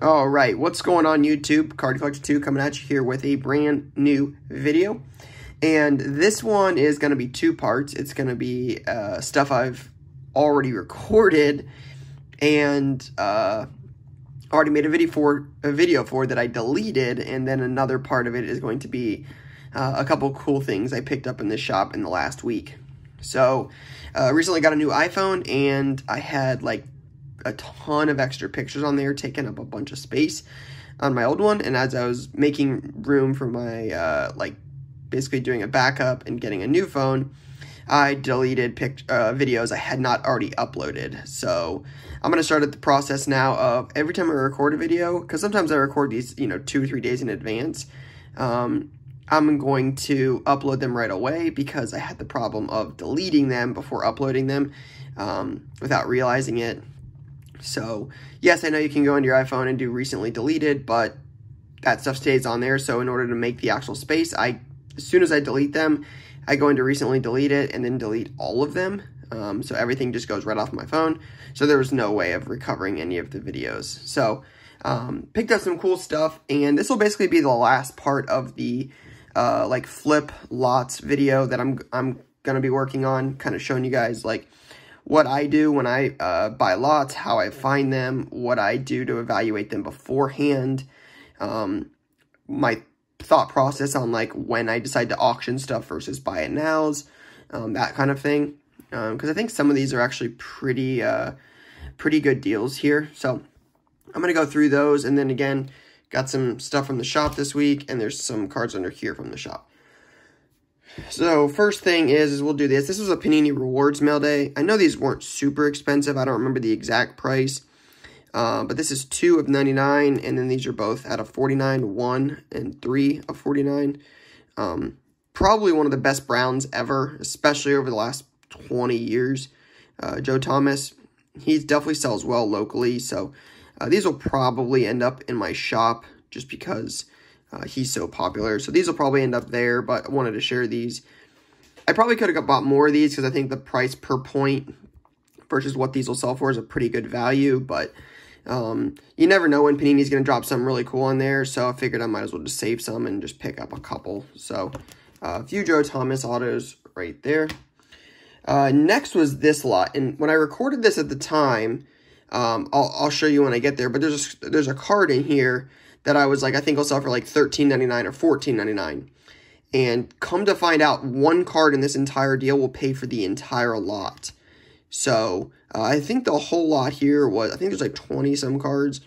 All right, what's going on YouTube? Card Collector 2 coming at you here with a brand new video. And this one is going to be two parts. It's going to be stuff I've already recorded and already made a video for that I deleted. And then another part of it is going to be a couple cool things I picked up in the shop in the last week. So recently got a new iPhone and I had like a ton of extra pictures on there, taking up a bunch of space on my old one. And as I was making room for my basically doing a backup and getting a new phone, I deleted videos I had not already uploaded. So I'm going to start at the process now of every time I record a video, because sometimes I record these, you know, 2 or 3 days in advance. I'm going to upload them right away because I had the problem of deleting them before uploading them without realizing it. So, yes, I know you can go into your iPhone and do recently deleted, but that stuff stays on there. So in order to make the actual space, as soon as I delete them, I go into recently deleted and then delete all of them. So everything just goes right off my phone. So there was no way of recovering any of the videos. So picked up some cool stuff, and this will basically be the last part of the flip lots video that I'm going to be working on, kind of showing you guys like what I do when I buy lots, how I find them, what I do to evaluate them beforehand, my thought process on like when I decide to auction stuff versus buy it nows, that kind of thing, because I think some of these are actually pretty good deals here. So I'm going to go through those, and then again, got some stuff from the shop this week, and there's some cards under here from the shop. So first thing is we'll do this. This was a Panini Rewards mail day. I know these weren't super expensive. I don't remember the exact price, but this is 2 of 99, and then these are both out of 49, 1 and 3 of 49. Probably one of the best Browns ever, especially over the last 20 years. Joe Thomas, he definitely sells well locally, so these will probably end up in my shop just because he's so popular. So these will probably end up there, but I wanted to share these. I probably could have bought more of these because I think the price per point versus what these will sell for is a pretty good value, but you never know when Panini's going to drop something really cool on there, so I figured I might as well just save some and just pick up a couple. So a few Joe Thomas autos right there. Next was this lot, and when I recorded this at the time, I'll show you when I get there, but there's a card in here that I was like, I think I'll sell for like $13.99 or $14.99. And come to find out, one card in this entire deal will pay for the entire lot. So I think the whole lot here was, I think there's like 20 some cards.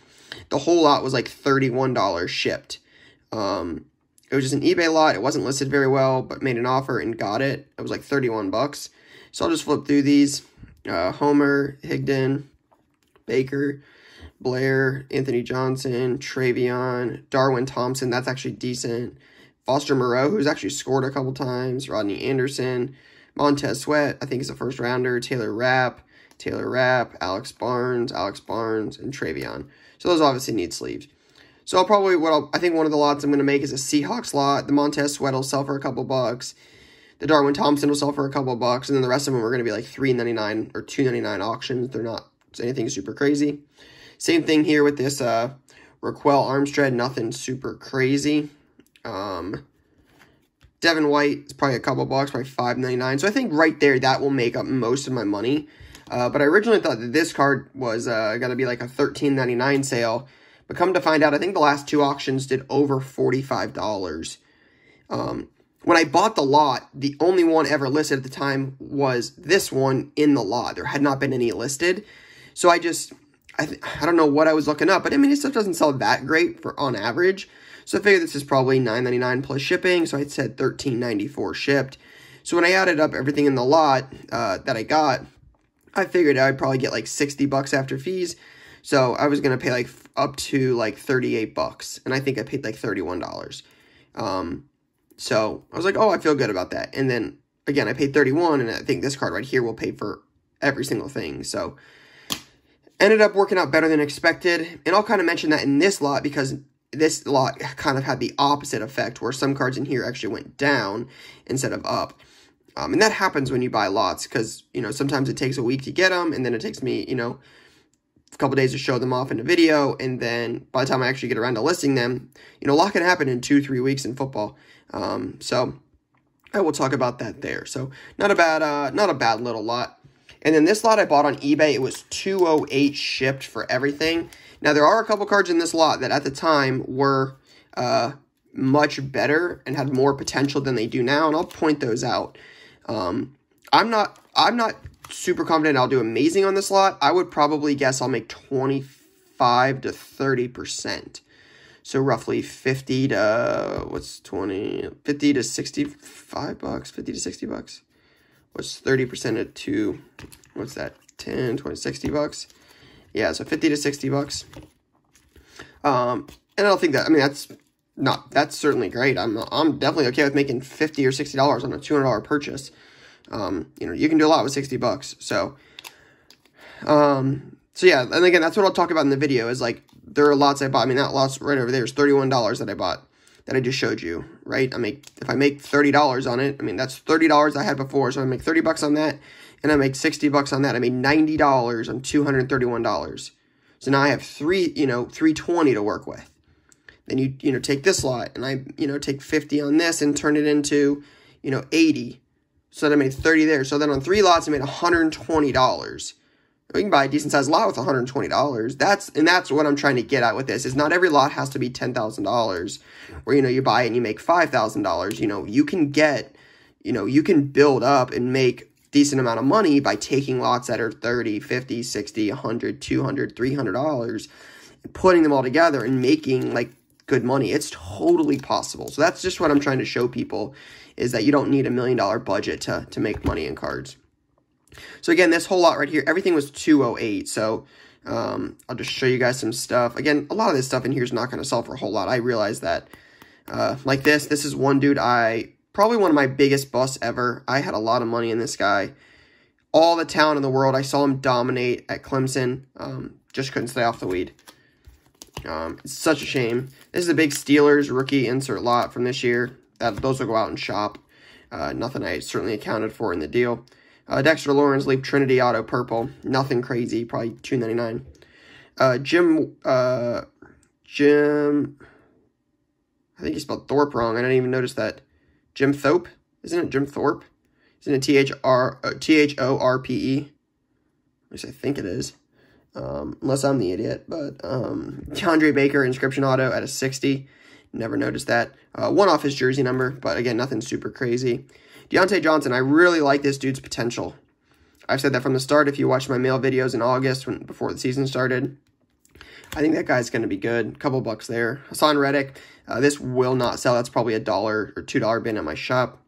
The whole lot was like $31 shipped. It was just an eBay lot. It wasn't listed very well, but made an offer and got it. It was like 31 bucks. So I'll just flip through these. Homer Higdon, Baker, Blair, Anthony Johnson, Travion, Darwin Thompson, that's actually decent. Foster Moreau, who's actually scored a couple times. Rodney Anderson, Montez Sweat, I think is a first rounder. Taylor Rapp, Alex Barnes, and Travion. So those obviously need sleeves. So I'll probably, I think one of the lots I'm going to make is a Seahawks lot. The Montez Sweat will sell for a couple bucks. The Darwin Thompson will sell for a couple bucks. And then the rest of them are going to be like $3.99 or $2.99 auctions. They're not anything super crazy. Same thing here with this Raquel Armstrong, nothing super crazy. Devin White is probably a couple bucks, probably $5.99. So I think right there that will make up most of my money. But I originally thought that this card was going to be like a $13.99 sale. But come to find out, I think the last two auctions did over $45. When I bought the lot, the only one ever listed at the time was this one in the lot. There had not been any listed. So I don't know what I was looking up, but I mean, this stuff doesn't sell that great for on average. So I figured this is probably $9.99 plus shipping. So I said $13.94 shipped. So when I added up everything in the lot that I got, I figured I'd probably get like 60 bucks after fees. So I was going to pay like up to like 38 bucks. And I think I paid like $31. So I was like, oh, I feel good about that. And then again, I paid 31, and I think this card right here will pay for every single thing. So ended up working out better than expected, and I'll kind of mention that in this lot because this lot kind of had the opposite effect where some cards in here actually went down instead of up. And that happens when you buy lots because, you know, sometimes it takes a week to get them, and then it takes me, you know, a couple days to show them off in a video, and then by the time I actually get around to listing them, you know, a lot can happen in 2-3 weeks in football. So I will talk about that there. So not a bad little lot. And then this lot I bought on eBay. It was $208 shipped for everything. Now, there are a couple cards in this lot that at the time were much better and had more potential than they do now, and I'll point those out. I'm not super confident I'll do amazing on this lot. I would probably guess I'll make 25 to 30%. So roughly 50 to what's 20? 50 to 65 bucks, 50 to 60 bucks. What's 30% of 2? What's that? 10, 20, 60 bucks. Yeah, so 50 to 60 bucks. And I don't think that, I mean, that's certainly great. I'm definitely okay with making $50 or $60 on a $200 purchase. You know, you can do a lot with 60 bucks. So, yeah, and again, that's what I'll talk about in the video is like, there are lots I bought. I mean, that lots right over there is $31 that I bought that I just showed you, right? If I make $30 on it, I mean, that's $30 I had before. So I make 30 bucks on that and I make 60 bucks on that. I made $90 on $231. So now I have $320 to work with. Then you take this lot and I take 50 on this and turn it into, 80. So then I made 30 there. So then on 3 lots, I made $120. We can buy a decent sized lot with $120. That's what I'm trying to get at with this is not every lot has to be $10,000 where, you buy it and you make $5,000. You can build up and make decent amount of money by taking lots that are 30, 50, 60, 100, 200, $300, and putting them all together and making like good money. It's totally possible. So that's just what I'm trying to show people is that you don't need $1 million budget to make money in cards. So again, this whole lot right here, everything was $208. So I'll just show you guys some stuff. Again, a lot of this stuff in here is not going to sell for a whole lot. I realize that. Like this is one dude probably one of my biggest busts ever. I had a lot of money in this guy. All the talent in the world. I saw him dominate at Clemson. Just couldn't stay off the weed. It's such a shame. This is a big Steelers rookie insert lot from this year. Those will go out and shop. Nothing I certainly accounted for in the deal. Dexter Lawrence, Leap Trinity, Auto Purple. Nothing crazy, probably $2.99. Jim, I think he spelled Thorpe wrong. I didn't even notice that. Jim Thorpe? Isn't it Jim Thorpe? Isn't it Thorpe? At least I think it is. Unless I'm the idiot. But DeAndre Baker, Inscription Auto at a 60. Never noticed that. One off his jersey number, but again, nothing super crazy. Deontay Johnson, I really like this dude's potential. I've said that from the start. If you watched my mail videos in August before the season started, I think that guy's going to be good. A couple bucks there. Hassan Redick, this will not sell. That's probably $1 or $2 bin at my shop.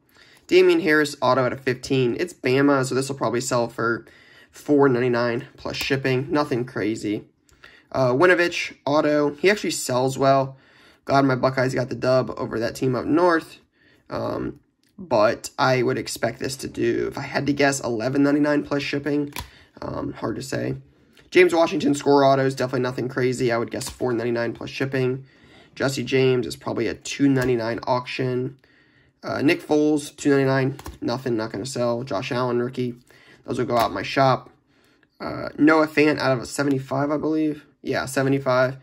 Damian Harris, auto at a 15. It's Bama, so this will probably sell for $4.99 plus shipping. Nothing crazy. Winovich, auto. He actually sells well. Glad my Buckeyes got the dub over that team up north. But I would expect this to do, if I had to guess, $11.99 plus shipping. Hard to say. James Washington, score autos, definitely nothing crazy. I would guess $4.99 plus shipping. Jesse James is probably a $2.99 auction. Nick Foles, $2.99, nothing, not going to sell. Josh Allen, rookie. Those will go out in my shop. Noah Fant out of a 75, I believe. Yeah, 75.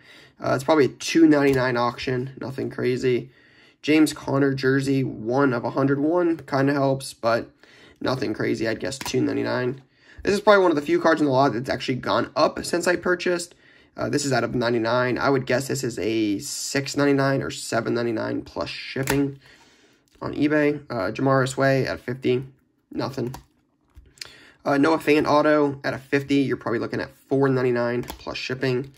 It's probably a $2.99 auction, nothing crazy. James Conner jersey, 1 of 101, kind of helps, but nothing crazy. I'd guess $2.99. This is probably one of the few cards in the lot that's actually gone up since I purchased. This is out of 99. I would guess this is a $6.99 or $7.99 plus shipping on eBay. Jamar Sway at 50, nothing. Noah Fant auto at a 50. You're probably looking at $4.99 plus shipping,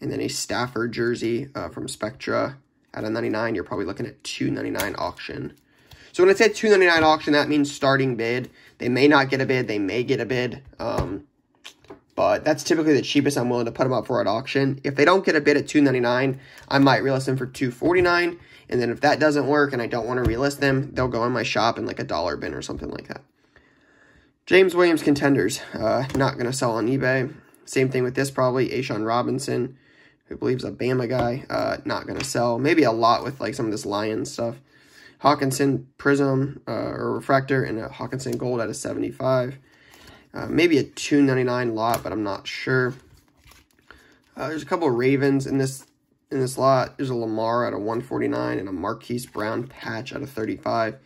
and then a Stafford jersey from Spectra. At a 99, you're probably looking at $2.99 auction. So when I say $2.99 auction, that means starting bid. They may not get a bid. They may get a bid. But that's typically the cheapest I'm willing to put them up for at auction. If they don't get a bid at $2.99, I might relist them for $2.49. And then if that doesn't work and I don't want to relist them, they'll go in my shop in like a dollar bin or something like that. James Williams contenders. Not going to sell on eBay. Same thing with this probably. A'Shaun Robinson, who believes a Bama guy, not going to sell. Maybe a lot with, like, some of this Lions stuff. Hawkinson Prism, or Refractor, and a Hawkinson Gold at a 75. Maybe a $2.99 lot, but I'm not sure. There's a couple of Ravens in this lot. There's a Lamar out of 149 and a Marquise Brown patch out of 35.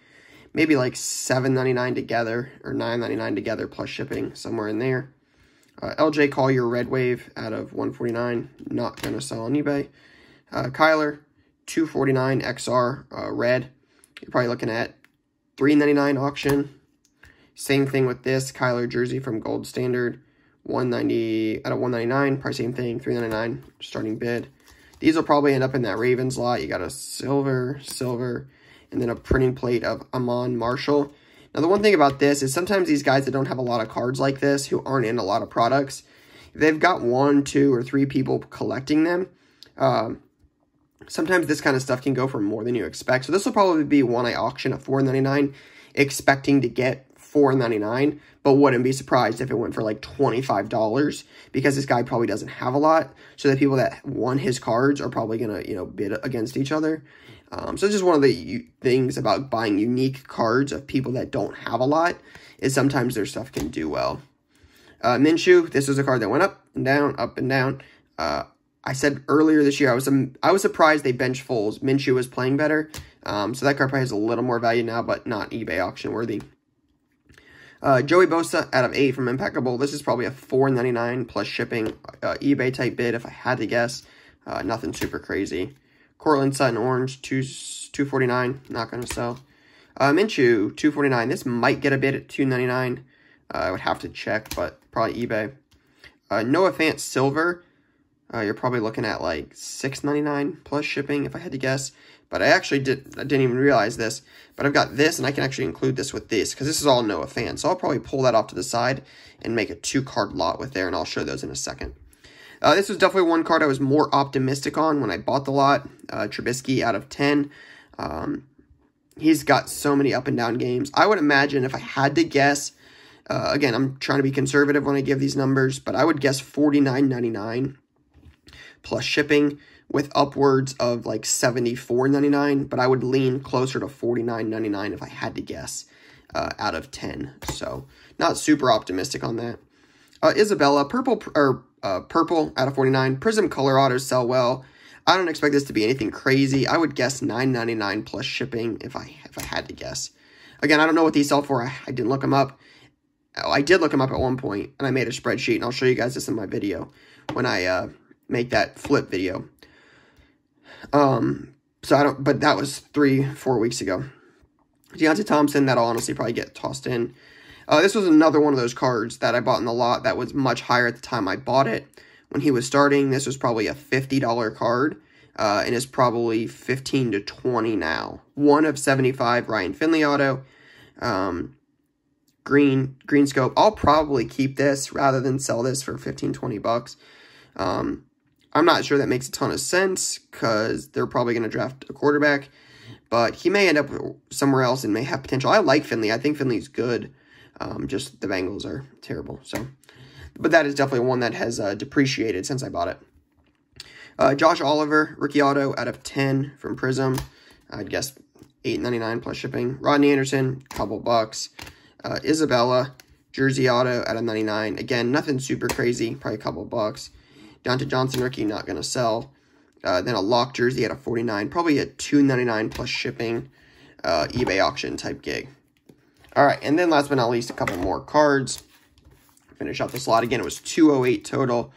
Maybe like $7.99 together or $9.99 together plus shipping, somewhere in there. LJ Collier Red Wave out of 149. Not going to sell on eBay. Kyler, 249 XR Red. You're probably looking at $3.99 auction. Same thing with this Kyler jersey from Gold Standard. 190 out of 199. Probably same thing. $3.99 starting bid. These will probably end up in that Ravens lot. You got a silver, and then a printing plate of Amon Marshall. Now, the one thing about this is sometimes these guys that don't have a lot of cards like this, who aren't in a lot of products, they've got one, two, or three people collecting them. Sometimes this kind of stuff can go for more than you expect. So this will probably be one I auction at $4.99, expecting to get $4.99, but wouldn't be surprised if it went for like $25, because this guy probably doesn't have a lot. So the people that won his cards are probably going to, you know, bid against each other. So it's just one of the things about buying unique cards of people that don't have a lot, is sometimes their stuff can do well. Minshew, this is a card that went up and down, up and down. I said earlier this year, I was surprised they benched Foles. Minshew was playing better. So that card probably has a little more value now, but not eBay auction worthy. Joey Bosa out of 8 from Impeccable. This is probably a $4.99 plus shipping eBay type bid if I had to guess. Nothing super crazy. Cortland Sutton Orange, 249. Not going to sell. Minshew, 249. This might get a bid at 299. I would have to check, but probably eBay. Noah Fant Silver. You're probably looking at like $6.99 plus shipping if I had to guess. But I actually didn't even realize this. But I've got this, and I can actually include this with this, because this is all Noah Fant. So I'll probably pull that off to the side and make a 2-card lot with there, and I'll show those in a second. This was definitely one card I was more optimistic on when I bought the lot. Trubisky out of 10. He's got so many up-and-down games. I would imagine, if I had to guess, again, I'm trying to be conservative when I give these numbers, but I would guess $49.99 plus shipping, with upwards of like $74.99, but I would lean closer to $49.99 if I had to guess, out of 10. So not super optimistic on that. Isabella, purple out of 49. Prism color autos sell well. I don't expect this to be anything crazy. I would guess $9.99 plus shipping if I had to guess. Again, I don't know what these sell for. I didn't look them up. Oh, I did look them up at one point, and I made a spreadsheet, and I'll show you guys this in my video when I make that flip video. So I don't, but that was 3-4 weeks ago. Deontay Thompson, that'll honestly probably get tossed in. This was another one of those cards that I bought in the lot that was much higher at the time I bought it. When he was starting, this was probably a $50 card, and it's probably 15 to 20 now. 1 of 75 Ryan Finley auto, green scope. I'll probably keep this rather than sell this for 15, 20 bucks. I'm not sure that makes a ton of sense, because they're probably going to draft a quarterback, but he may end up somewhere else and may have potential. I like Finley. I think Finley's good. Just the Bengals are terrible. So, but that is definitely one that has depreciated since I bought it. Josh Oliver, rookie auto out of 10 from Prism. I'd guess $8.99 plus shipping. Rodney Anderson, couple bucks. Isabella, jersey auto out of 99. Again, nothing super crazy. Probably a couple bucks. Deontay Johnson rookie, not going to sell. Then a lock jersey at a 49, probably a $2.99 plus shipping, eBay auction type gig. All right, and then last but not least, a couple more cards. Finish out this lot. Again, it was 208 total.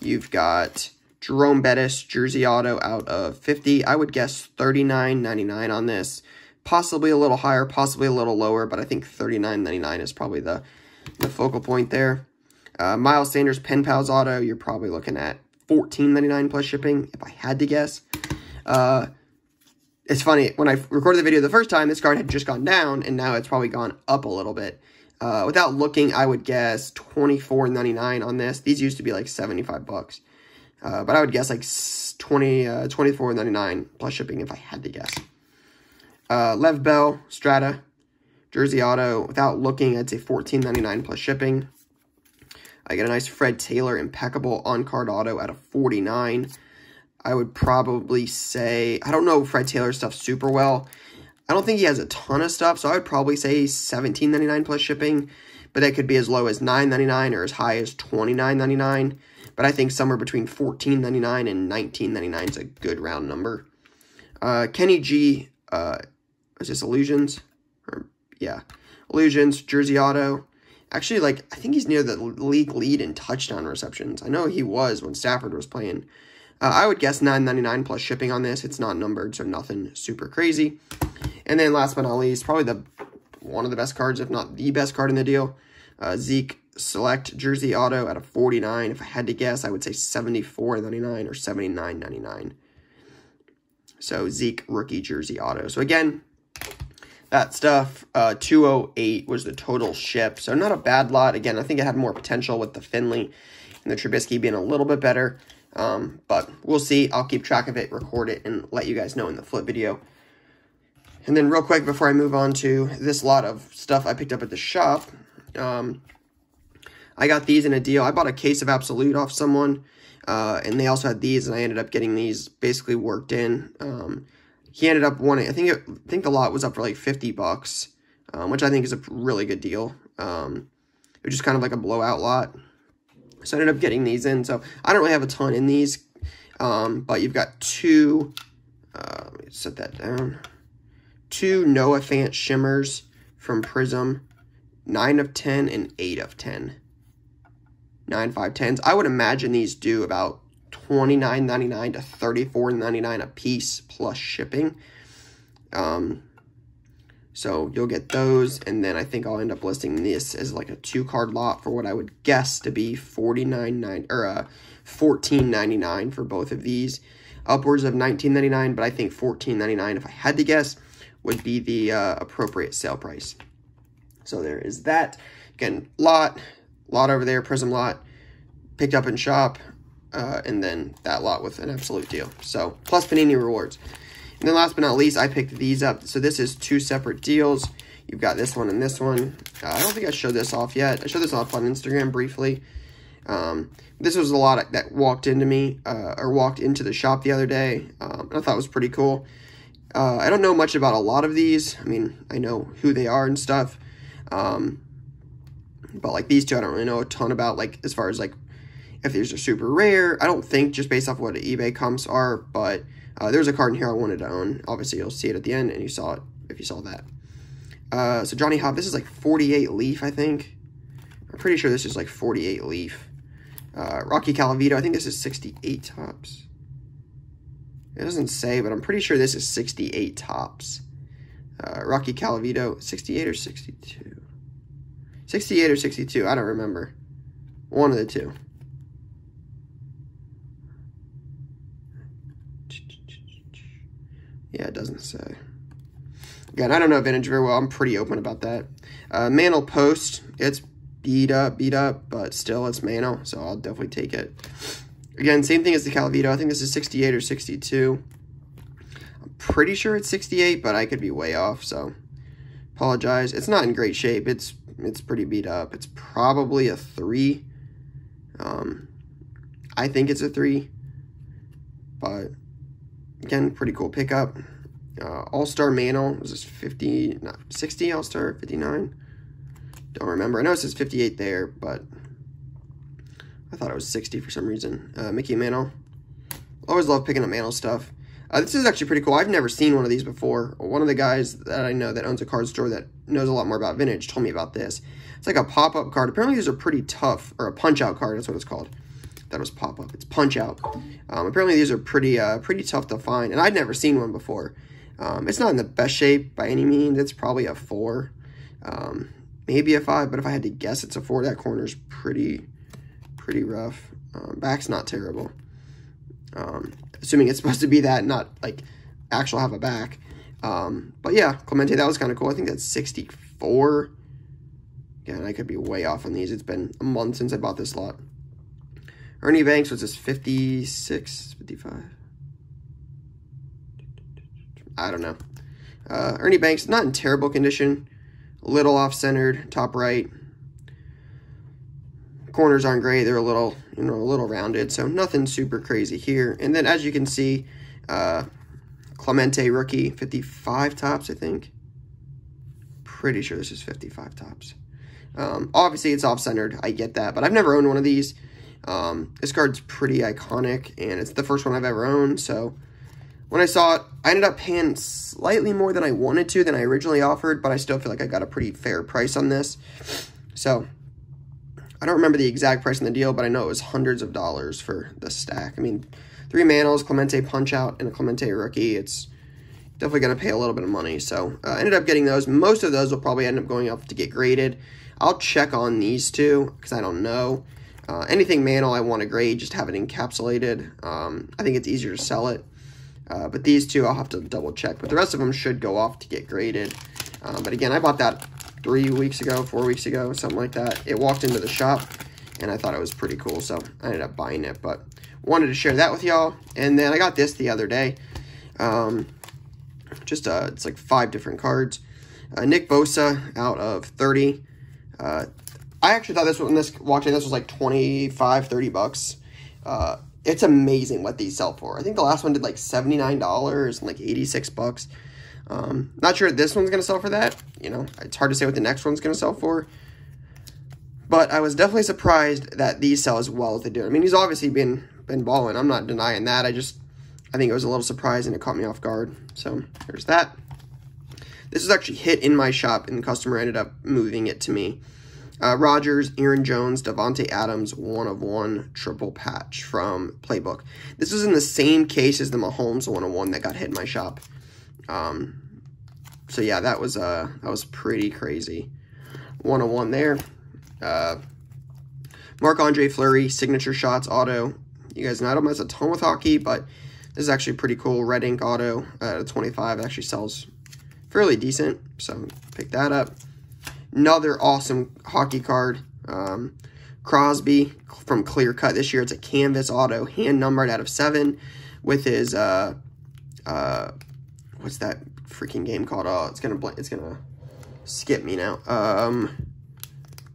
You've got Jerome Bettis, jersey auto out of 50. I would guess $39.99 on this. Possibly a little higher, possibly a little lower, but I think $39.99 is probably the focal point there. Miles Sanders, Pen Pals auto, you're probably looking at $14.99 plus shipping, if I had to guess. It's funny, when I recorded the video the first time, this card had just gone down, and now it's probably gone up a little bit. Without looking, I would guess $24.99 on this. These used to be like 75 bucks, but I would guess like $24.99 plus shipping if I had to guess. Lev Bell, Strata, jersey auto, without looking, I'd say $14.99 plus shipping. I got a nice Fred Taylor Impeccable on-card auto out of 49. I would probably say, I don't know Fred Taylor's stuff super well. I don't think he has a ton of stuff, so I would probably say $17.99 plus shipping, but that could be as low as $9.99 or as high as $29.99. but I think somewhere between $14.99 and $19.99 is a good round number. Kenny G, is this Illusions? Or, yeah, Illusions, Jersey Auto. Actually, like, I think he's near the league lead in touchdown receptions. I know he was when Stafford was playing. I would guess $9.99 plus shipping on this. It's not numbered, so nothing super crazy. And then last but not least, probably one of the best cards, if not the best card in the deal. Zeke Select Jersey Auto out of 49. If I had to guess, I would say $74.99 or $79.99. So Zeke Rookie Jersey Auto. So again, that stuff, 208 was the total ship. So not a bad lot. Again, I think it had more potential with the Finley and the Trubisky being a little bit better. But we'll see. I'll keep track of it, record it, and let you guys know in the flip video. And then real quick before I move on to this lot of stuff I picked up at the shop, I got these in a deal. I bought a case of Absolute off someone, and they also had these, and I ended up getting these basically worked in. He ended up wanting, I think the lot was up for like $50, which I think is a really good deal. It was just kind of like a blowout lot. So I ended up getting these in. So I don't really have a ton in these, but you've got two, let me set that down, two Noah Fant Shimmers from Prism, 9 of 10 and 8 of 10. 9, 5, 10s. I would imagine these do about $29.99 to $34.99 a piece plus shipping. So you'll get those, and then I think I'll end up listing this as like a two-card lot for what I would guess to be $49.99 or $14.99 for both of these, upwards of $19.99. But I think $14.99, if I had to guess, would be the appropriate sale price. So there is that. Again, lot over there, Prism lot, picked up in shop, and then that lot with an Absolute deal. So, plus Panini Rewards. And then last but not least, I picked these up. So this is two separate deals. You've got this one and this one. I don't think I showed this off yet. I showed this off on Instagram briefly. This was a lot that walked into the shop the other day. And I thought it was pretty cool. I don't know much about a lot of these. I mean, I know who they are and stuff. But like these two, I don't really know a ton about, like, as far as like if these are super rare. I don't think, just based off what eBay comps are, but there's a card in here I wanted to own. Obviously, you'll see it at the end, and you saw it if you saw that. So Johnny Hop, this is like 48 leaf, I think. I'm pretty sure this is like 48 leaf. Rocky Colavito, I think this is 68 tops. It doesn't say, but I'm pretty sure this is 68 tops. Rocky Colavito, 68 or 62? 68 or 62, I don't remember. One of the two. Yeah, it doesn't say. Again, I don't know vintage very well. I'm pretty open about that. Mantle Post, it's beat up, but still it's Mantle, so I'll definitely take it. Again, same thing as the Calavito. I think this is 68 or 62. I'm pretty sure it's 68, but I could be way off, so apologize. It's not in great shape. It's pretty beat up. It's probably a 3. I think it's a 3. But, again, pretty cool pickup. All-Star Mantle. Was this 50, not 60 All-Star, 59? Don't remember. I know it says 58 there, but I thought it was 60 for some reason. Mickey Mantle. Always love picking up Mantle stuff. This is actually pretty cool. I've never seen one of these before. One of the guys that I know that owns a card store that knows a lot more about vintage told me about this. It's like a pop-up card. Apparently these are pretty tough, or a punch-out card. That's what it's called. That was pop-up. It's punch-out. Apparently these are pretty tough to find, and I'd never seen one before. It's not in the best shape by any means. It's probably a 4, maybe a 5, but if I had to guess, it's a 4. That corner's pretty rough. Back's not terrible. Assuming it's supposed to be that, not like actual have a back. But yeah, Clemente, that was kind of cool. I think that's 64. Again, I could be way off on these. It's been a month since I bought this lot. Ernie Banks was just 56, 55. I don't know. Ernie Banks, not in terrible condition. A little off-centered, top right. Corners aren't great. They're a little rounded, so nothing super crazy here. And then, as you can see, Clemente rookie, 55 tops, I think. Pretty sure this is 55 tops. Obviously, it's off-centered. I get that, but I've never owned one of these. This card's pretty iconic, and it's the first one I've ever owned, so when I saw it, I ended up paying slightly more than I wanted to, than I originally offered, but I still feel like I got a pretty fair price on this. So I don't remember the exact price on the deal, but I know it was hundreds of dollars for the stack. I mean, three Mantles, Clemente punch-out, and a Clemente rookie. It's definitely going to pay a little bit of money. So I ended up getting those. Most of those will probably end up going up to get graded. I'll check on these two because I don't know. Anything Mantle I want to grade, just have it encapsulated. I think it's easier to sell it. But these two I'll have to double check. But the rest of them should go off to get graded. But again, I bought that 3 weeks ago, 4 weeks ago, something like that. It walked into the shop, and I thought it was pretty cool, so I ended up buying it. But wanted to share that with y'all. And then I got this the other day. It's like 5 different cards. Nick Bosa out of 30. I actually thought this one, watching this was like 25, 30 bucks. It's amazing what these sell for. I think the last one did like $79 and like 86 bucks. Not sure this one's going to sell for that. You know, it's hard to say what the next one's going to sell for. But I was definitely surprised that these sell as well as they do. I mean, he's obviously been balling. I'm not denying that. I think it was a little surprising. It caught me off guard. So there's that. This was actually hit in my shop, and the customer ended up moving it to me. Rodgers, Aaron Jones, Davante Adams, 1/1 triple patch from Playbook. This was in the same case as the Mahomes 1/1 that got hit in my shop. So yeah, that was pretty crazy. 1/1 there. Marc-Andre Fleury, signature shots auto. You guys know I don't mess a ton with hockey, but this is actually pretty cool. Red ink auto at 25 actually sells fairly decent, so pick that up. Another awesome hockey card, Crosby from Clear Cut this year. It's a canvas auto, hand numbered out of 7 with his, what's that freaking game called? Oh, it's gonna skip me now.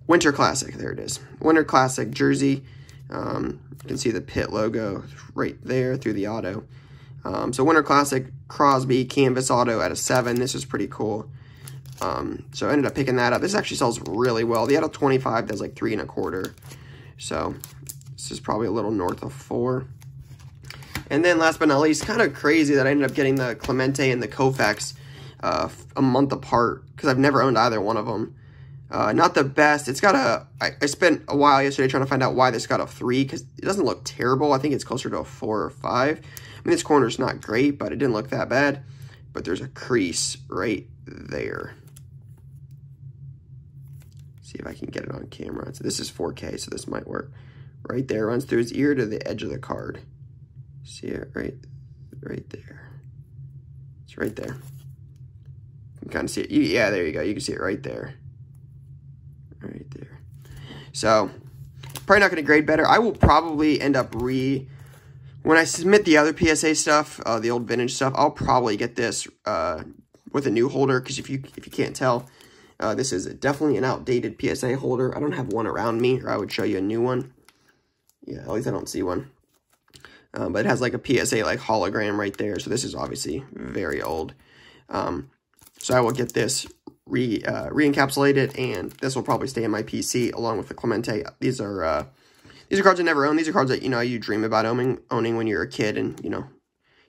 Winter Classic, there it is. Winter Classic jersey. You can see the Pitt logo right there through the auto. So Winter Classic, Crosby, canvas auto out of 7. This is pretty cool. So I ended up picking that up. This actually sells really well. The out of 25 does like 3 1/4. So this is probably a little north of 4. And then last but not least, kind of crazy that I ended up getting the Clemente and the Koufax a month apart because I've never owned either one of them. Not the best. It's got a, I spent a while yesterday trying to find out why this got a 3 because it doesn't look terrible. I think it's closer to a 4 or 5. I mean, this corner's not great, but it didn't look that bad. But there's a crease right there. See if I can get it on camera. So this is 4K, so this might work. Right there, runs through his ear to the edge of the card. See it right there. It's right there. You can kind of see it. Yeah, there you go. You can see it right there. Right there. So, probably not going to grade better. I will probably end up when I submit the other PSA stuff, the old vintage stuff, I'll probably get this with a new holder because if you can't tell, this is definitely an outdated PSA holder. I don't have one around me, or I would show you a new one. Yeah, at least I don't see one. But it has like a PSA like hologram right there. So this is obviously very old. So I will get this re-encapsulated, and this will probably stay in my PC along with the Clemente. These are cards I never owned. These are cards that, you know, you dream about owning when you're a kid, and you know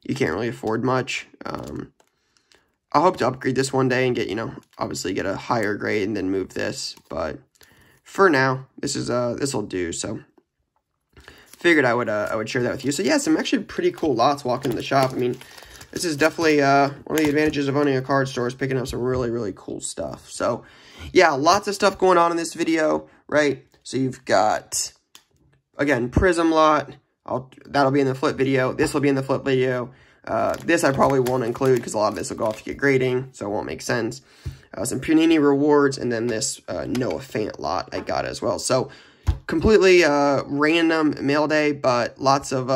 you can't really afford much. I hope to upgrade this one day and get, you know, obviously get a higher grade and then move this. But for now, this is this'll do. So figured I would share that with you. So yeah, some actually pretty cool lots walking in the shop. I mean, this is definitely one of the advantages of owning a card store is picking up some really, really cool stuff. So yeah, lots of stuff going on in this video, right? So you've got, again, Prism lot. That'll be in the flip video. This will be in the flip video. This I probably won't include because a lot of this will go off to get grading, so it won't make sense. Some Panini Rewards, and then this Noah Fant lot I got as well. So completely random mail day, but lots of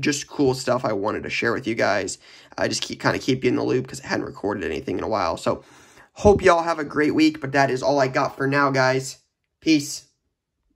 just cool stuff I wanted to share with you guys. I just keep you in the loop because I hadn't recorded anything in a while. So hope y'all have a great week, but that is all I got for now, guys. Peace.